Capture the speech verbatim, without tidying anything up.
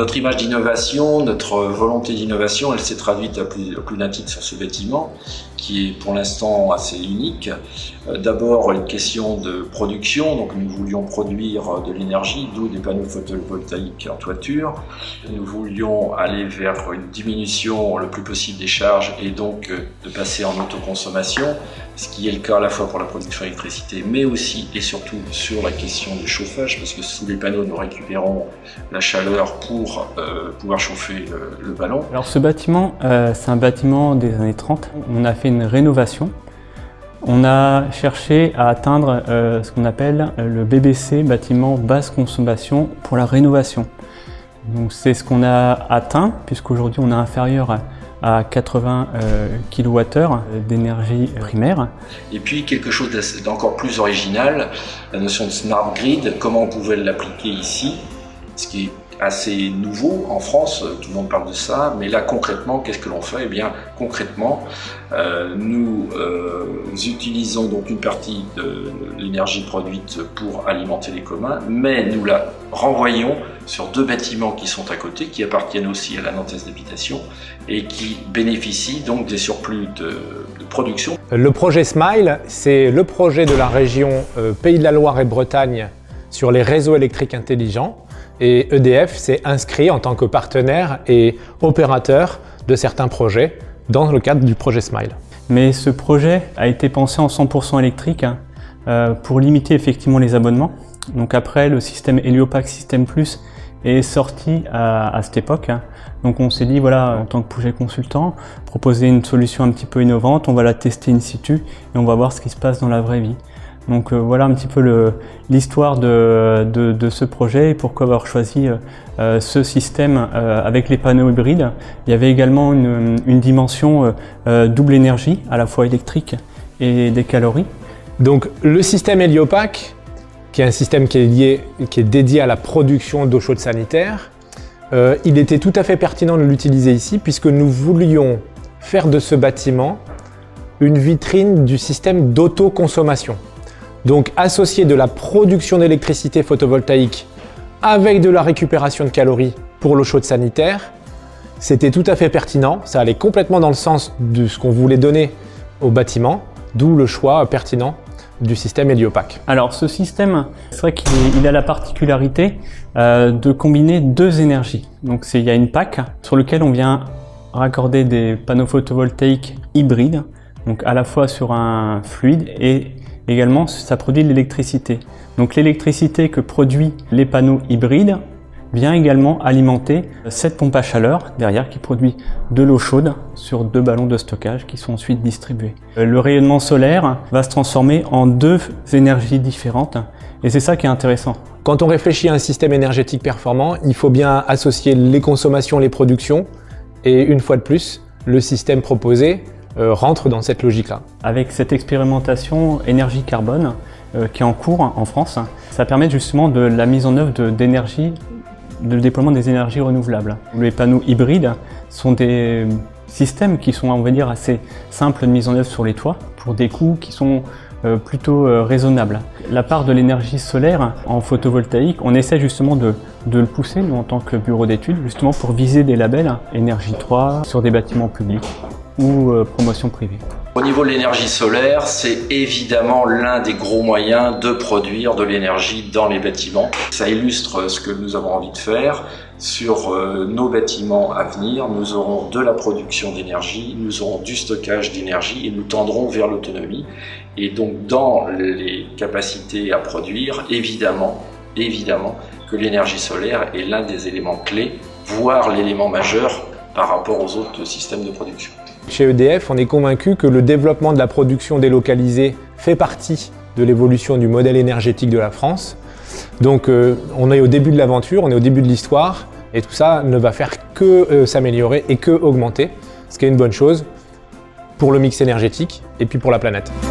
Notre image d'innovation, notre volonté d'innovation, elle s'est traduite à plus, plus d'un titre sur ce bâtiment, qui est pour l'instant assez unique. D'abord, une question de production, donc nous voulions produire de l'énergie, d'où des panneaux photovoltaïques en toiture. Nous voulions aller vers une diminution le plus possible des charges et donc de passer en autoconsommation, ce qui est le cas à la fois pour la production d'électricité, mais aussi et surtout sur la question du chauffage, parce que sous les panneaux, nous récupérons la chaleur pour euh, pouvoir chauffer le, le ballon. Alors ce bâtiment, euh, c'est un bâtiment des années trente. On a fait une rénovation. On a cherché à atteindre euh, ce qu'on appelle le B B C, bâtiment basse consommation pour la rénovation. Donc c'est ce qu'on a atteint, puisqu'aujourd'hui on est inférieur à quatre-vingts euh, kWh d'énergie primaire. Et puis quelque chose d'encore plus original, la notion de smart grid, comment on pouvait l'appliquer ici, ce qui est assez nouveau en France, tout le monde parle de ça, mais là concrètement, qu'est-ce que l'on fait? Eh bien concrètement, euh, nous, euh, nous utilisons donc une partie de l'énergie produite pour alimenter les communs, mais nous la renvoyons sur deux bâtiments qui sont à côté, qui appartiennent aussi à la Nantaise d'Habitations et qui bénéficient donc des surplus de, de production. Le projet SMILE, c'est le projet de la région euh, Pays de la Loire et Bretagne sur les réseaux électriques intelligents. Et E D F s'est inscrit en tant que partenaire et opérateur de certains projets dans le cadre du projet SMILE. Mais ce projet a été pensé en cent pour cent électrique pour limiter effectivement les abonnements. Donc après, le système Heliopac System Plus est sorti à, à cette époque. Donc on s'est dit, voilà, en tant que projet consultant, proposer une solution un petit peu innovante, on va la tester in situ et on va voir ce qui se passe dans la vraie vie. Donc euh, voilà un petit peu l'histoire de, de, de ce projet et pourquoi avoir choisi euh, ce système euh, avec les panneaux hybrides. Il y avait également une, une dimension euh, double énergie, à la fois électrique et des calories. Donc le système Heliopac, qui est un système qui est, lié, qui est dédié à la production d'eau chaude sanitaire, euh, il était tout à fait pertinent de l'utiliser ici puisque nous voulions faire de ce bâtiment une vitrine du système d'autoconsommation. Donc associer de la production d'électricité photovoltaïque avec de la récupération de calories pour l'eau chaude sanitaire, c'était tout à fait pertinent, ça allait complètement dans le sens de ce qu'on voulait donner au bâtiment, d'où le choix pertinent du système Heliopac. Alors ce système, c'est vrai qu'il a la particularité euh, de combiner deux énergies. Donc il y a une P A C sur laquelle on vient raccorder des panneaux photovoltaïques hybrides, donc à la fois sur un fluide et également, ça produit de l'électricité. Donc l'électricité que produisent les panneaux hybrides vient également alimenter cette pompe à chaleur derrière qui produit de l'eau chaude sur deux ballons de stockage qui sont ensuite distribués. Le rayonnement solaire va se transformer en deux énergies différentes et c'est ça qui est intéressant. Quand on réfléchit à un système énergétique performant, il faut bien associer les consommations, les productions et une fois de plus, le système proposé Euh, rentre dans cette logique-là. Avec cette expérimentation énergie carbone euh, qui est en cours en France, ça permet justement de la mise en œuvre d'énergie, de, de déploiement des énergies renouvelables. Les panneaux hybrides sont des systèmes qui sont, on va dire, assez simples de mise en œuvre sur les toits pour des coûts qui sont euh, plutôt euh, raisonnables. La part de l'énergie solaire en photovoltaïque, on essaie justement de, de le pousser, nous, en tant que bureau d'études, justement pour viser des labels énergie trois sur des bâtiments publics ou euh, promotion privée. Au niveau de l'énergie solaire, c'est évidemment l'un des gros moyens de produire de l'énergie dans les bâtiments. Ça illustre ce que nous avons envie de faire. Sur euh, nos bâtiments à venir, nous aurons de la production d'énergie, nous aurons du stockage d'énergie et nous tendrons vers l'autonomie. Et donc dans les capacités à produire, évidemment, évidemment que l'énergie solaire est l'un des éléments clés, voire l'élément majeur par rapport aux autres systèmes de production. Chez E D F, on est convaincu que le développement de la production délocalisée fait partie de l'évolution du modèle énergétique de la France. Donc euh, on est au début de l'aventure, on est au début de l'histoire et tout ça ne va faire que euh, s'améliorer et que augmenter, ce qui est une bonne chose pour le mix énergétique et puis pour la planète.